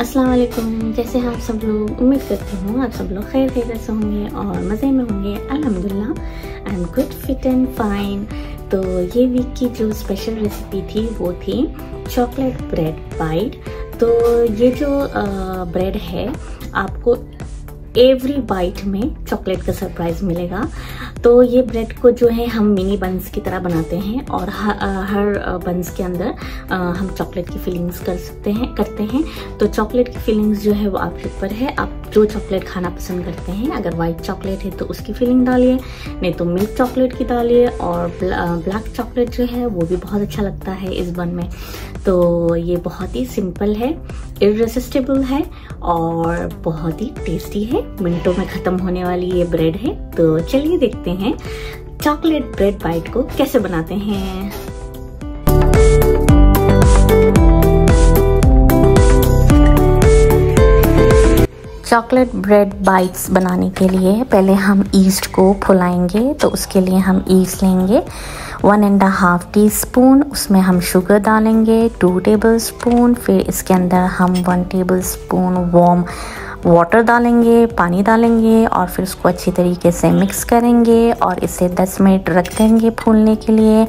अस्सलाम वालेकुम। जैसे आप सब लोग, उम्मीद करती हूँ आप सब लोग खैर खैर से होंगे और मज़े में होंगे। अल्हम्दुलिल्लाह I am good, fit and fine. तो ये वीक की जो स्पेशल रेसिपी थी वो थी चॉकलेट ब्रेड बाइट। तो ये जो ब्रेड है, आपको एवरी बाइट में चॉकलेट का सरप्राइज मिलेगा। तो ये ब्रेड को जो है हम मिनी बंस की तरह बनाते हैं और हर बंस के अंदर हम चॉकलेट की फिलिंग्स करते हैं। तो चॉकलेट की फिलिंग्स जो है वो आपके ऊपर है, आप जो चॉकलेट खाना पसंद करते हैं। अगर वाइट चॉकलेट है तो उसकी फिलिंग डालिए, नहीं तो मिल्क चॉकलेट की डालिए। और ब्लैक चॉकलेट जो है वो भी बहुत अच्छा लगता है इस बन में। तो ये बहुत ही सिंपल है, इररेसिस्टिबल है और बहुत ही टेस्टी है। मिनटों में ख़त्म होने वाली ये ब्रेड है। तो चलिए देखते हैं चॉकलेट ब्रेड बाइट को कैसे बनाते हैं। चॉकलेट ब्रेड बाइट्स बनाने के लिए पहले हम ईस्ट को फुलाएंगे। तो उसके लिए हम ईस्ट लेंगे 1.5 टीस्पून, उसमें हम शुगर डालेंगे 2 टेबलस्पून। फिर इसके अंदर हम 1 टेबलस्पून वार्म वाटर डालेंगे, पानी डालेंगे और फिर उसको अच्छी तरीके से मिक्स करेंगे और इसे 10 मिनट रख देंगे फूलने के लिए।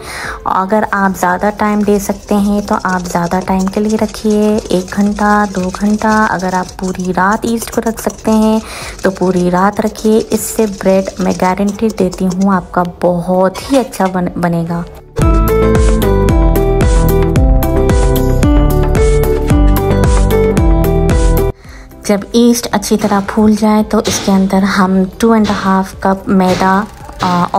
अगर आप ज़्यादा टाइम दे सकते हैं तो आप ज़्यादा टाइम के लिए रखिए, 1 घंटा 2 घंटा। अगर आप पूरी रात ईस्ट को रख सकते हैं तो पूरी रात रखिए। इससे ब्रेड मैं गारंटी देती हूँ आपका बहुत ही अच्छा बनेगा। जब ईस्ट अच्छी तरह फूल जाए तो इसके अंदर हम 2.5 कप मैदा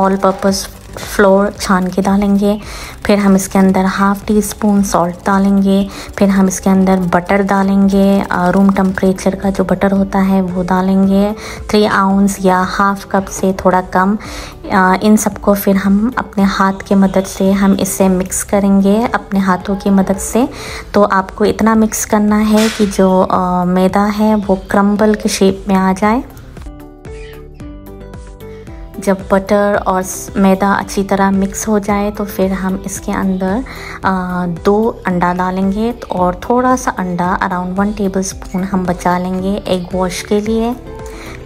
ऑल पर्पस फ्लोर छान के डालेंगे। फिर हम इसके अंदर 1/2 टीस्पून सॉल्ट डालेंगे। फिर हम इसके अंदर बटर डालेंगे, रूम टेम्परेचर का जो बटर होता है वो डालेंगे, 3 आउंस या 1/2 कप से थोड़ा कम। इन सबको फिर हम अपने हाथ की मदद से हम इसे मिक्स करेंगे, अपने हाथों की मदद से। तो आपको इतना मिक्स करना है कि जो मैदा है वो क्रम्बल के शेप में आ जाए। जब बटर और मैदा अच्छी तरह मिक्स हो जाए तो फिर हम इसके अंदर 2 अंडा डालेंगे और थोड़ा सा अंडा अराउंड 1 टेबलस्पून हम बचा लेंगे एग वॉश के लिए।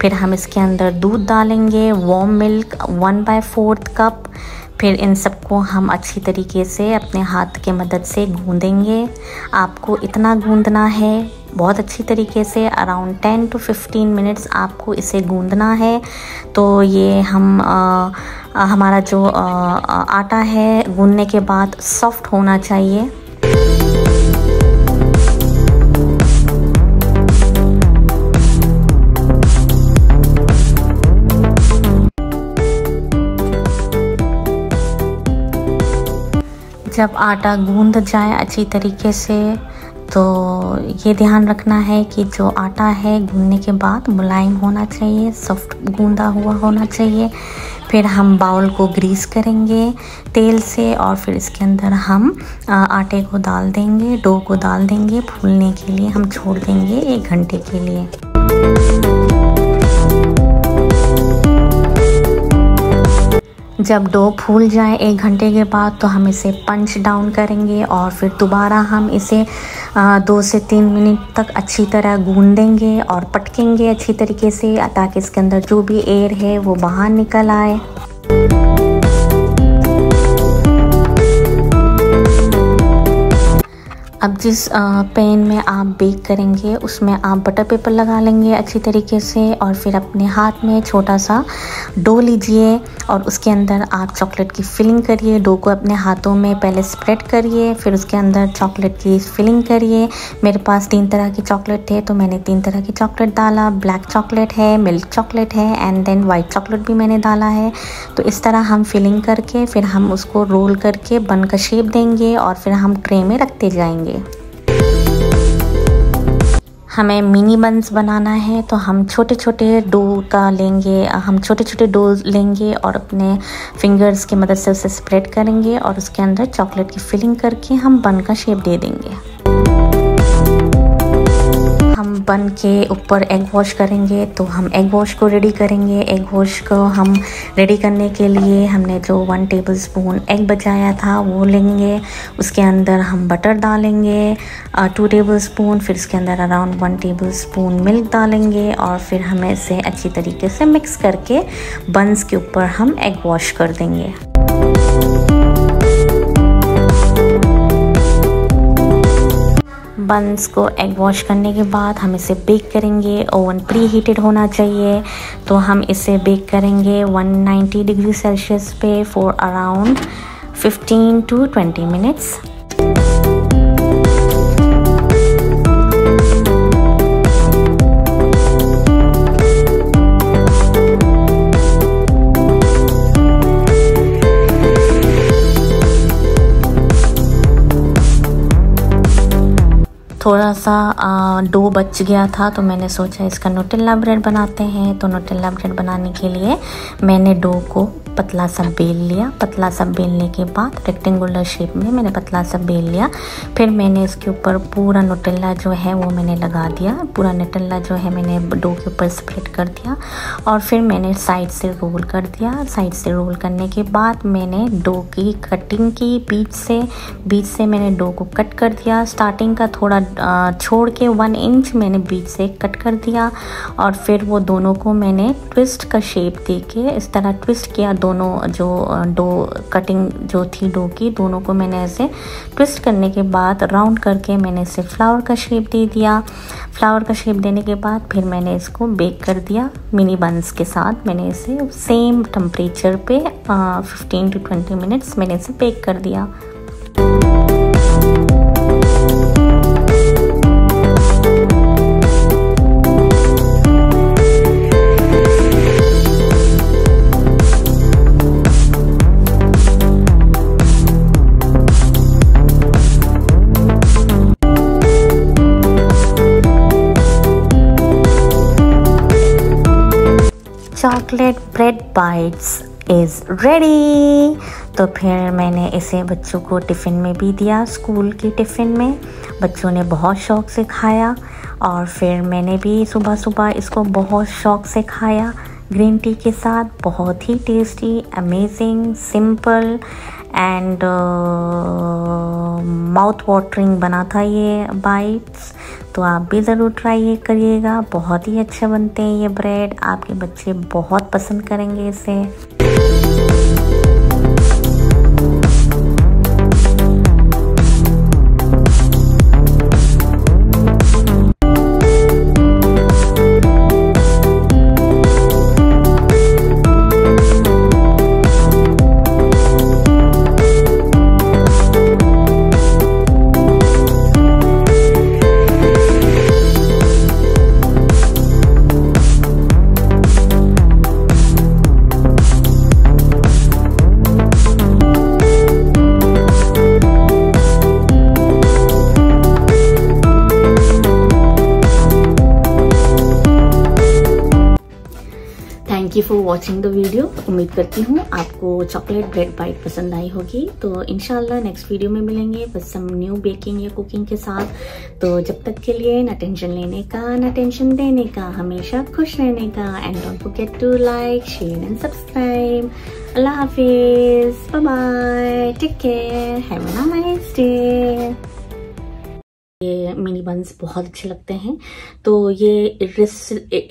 फिर हम इसके अंदर दूध डालेंगे, वार्म मिल्क 1/4 कप। फिर इन सबको हम अच्छी तरीके से अपने हाथ के मदद से गूंदेंगे। आपको इतना गूंदना है बहुत अच्छी तरीके से, अराउंड 10 to 15 मिनट्स आपको इसे गूंदना है। तो ये हम हमारा जो आटा है गूंदने के बाद सॉफ्ट होना चाहिए। जब आटा गूंद जाए अच्छी तरीके से तो ये ध्यान रखना है कि जो आटा है गूंदने के बाद मुलायम होना चाहिए, सॉफ्ट गूंदा हुआ होना चाहिए। फिर हम बाउल को ग्रीस करेंगे तेल से और फिर इसके अंदर हम आटे को डाल देंगे, डो को डाल देंगे फूलने के लिए। हम छोड़ देंगे 1 घंटे के लिए। जब डो फूल जाए 1 घंटे के बाद तो हम इसे पंच डाउन करेंगे और फिर दोबारा हम इसे 2 से 3 मिनट तक अच्छी तरह गूंदेंगे और पटकेंगे अच्छी तरीके से ताकि इसके अंदर जो भी एयर है वो बाहर निकल आए। अब जिस पैन में आप बेक करेंगे उसमें आप बटर पेपर लगा लेंगे अच्छी तरीके से और फिर अपने हाथ में छोटा सा डो लीजिए और उसके अंदर आप चॉकलेट की फिलिंग करिए। डो को अपने हाथों में पहले स्प्रेड करिए, फिर उसके अंदर चॉकलेट की फिलिंग करिए। मेरे पास 3 तरह की चॉकलेट थे तो मैंने 3 तरह की चॉकलेट डाला। ब्लैक चॉकलेट है, मिल्क चॉकलेट है एंड देन वाइट चॉकलेट भी मैंने डाला है। तो इस तरह हम फिलिंग करके फिर हम उसको रोल करके बन का शेप देंगे और फिर हम ट्रे में रखते जाएंगे। हमें मिनी बंस बनाना है तो हम छोटे छोटे डो का लेंगे, हम छोटे छोटे डो लेंगे और अपने फिंगर्स की मदद से उसे स्प्रेड करेंगे और उसके अंदर चॉकलेट की फिलिंग करके हम बन का शेप दे देंगे। हम बन के ऊपर एग वॉश करेंगे, तो हम एग वॉश को रेडी करेंगे। एग वॉश को हम रेडी करने के लिए हमने जो 1 टेबलस्पून एग बचाया था वो लेंगे, उसके अंदर हम बटर डालेंगे 2 टेबलस्पून, फिर उसके अंदर अराउंड 1 टेबलस्पून मिल्क डालेंगे और फिर हमें इसे अच्छी तरीके से मिक्स करके बंस के ऊपर हम एग वॉश कर देंगे। बंस को एग वॉश करने के बाद हम इसे बेक करेंगे। ओवन प्री हीटेड होना चाहिए, तो हम इसे बेक करेंगे 190 डिग्री सेल्सियस पे फॉर अराउंड 15 टू 20 मिनट्स। थोड़ा सा डो बच गया था तो मैंने सोचा इसका नोटेला ब्रेड बनाते हैं। तो नोटेला ब्रेड बनाने के लिए मैंने डो को पतला सा बेल लिया। पतला सा बेलने के बाद रेक्टेंगुलर शेप में मैंने पतला सा बेल लिया। फिर मैंने इसके ऊपर पूरा नोटेला जो है वो मैंने लगा दिया। पूरा नोटेला जो है मैंने डो के ऊपर स्प्रेड कर दिया और फिर मैंने साइड से रोल कर दिया। साइड से रोल करने के बाद मैंने डो की कटिंग की, बीच से मैंने डो को कट कर दिया। स्टार्टिंग का थोड़ा छोड़ के 1 इंच मैंने बीच से कट कर दिया और फिर वो दोनों को मैंने ट्विस्ट का शेप दे के इस तरह ट्विस्ट किया। दोनों जो डो कटिंग जो थी डो की, दोनों को मैंने ऐसे ट्विस्ट करने के बाद राउंड करके मैंने इसे फ्लावर का शेप दे दिया। फ्लावर का शेप देने के बाद फिर मैंने इसको बेक कर दिया मिनी बंस के साथ। मैंने इसे सेम टेम्परेचर पे 15 टू 20 मिनट्स मैंने इसे बेक कर दिया। Chocolate bread bites is ready. तो फिर मैंने इसे बच्चों को टिफ़िन में भी दिया। स्कूल के टिफ़िन में बच्चों ने बहुत शौक़ से खाया और फिर मैंने भी सुबह सुबह इसको बहुत शौक़ से खाया ग्रीन टी के साथ। बहुत ही tasty, amazing, simple and mouth watering बना था ये बाइट्स। तो आप भी ज़रूर ट्राई करिएगा, बहुत ही अच्छे बनते हैं ये ब्रेड। आपके बच्चे बहुत पसंद करेंगे इसे। Thank you for watching the video. उम्मीद करती हूँ आपको चॉकलेट ब्रेड बाइट पसंद आई होगी। तो इंशाल्लाह नेक्स्ट वीडियो में मिलेंगे विद सम न्यू बेकिंग या कुकिंग के साथ। तो जब तक के लिए ना टेंशन लेने का ना टेंशन देने का, हमेशा खुश रहने का। And don't forget to like, share and subscribe. अल्लाह हाफिज, bye bye, take care, have a nice day. ये मिनी बंस बहुत अच्छे लगते हैं। तो ये इररेसिस्टिबल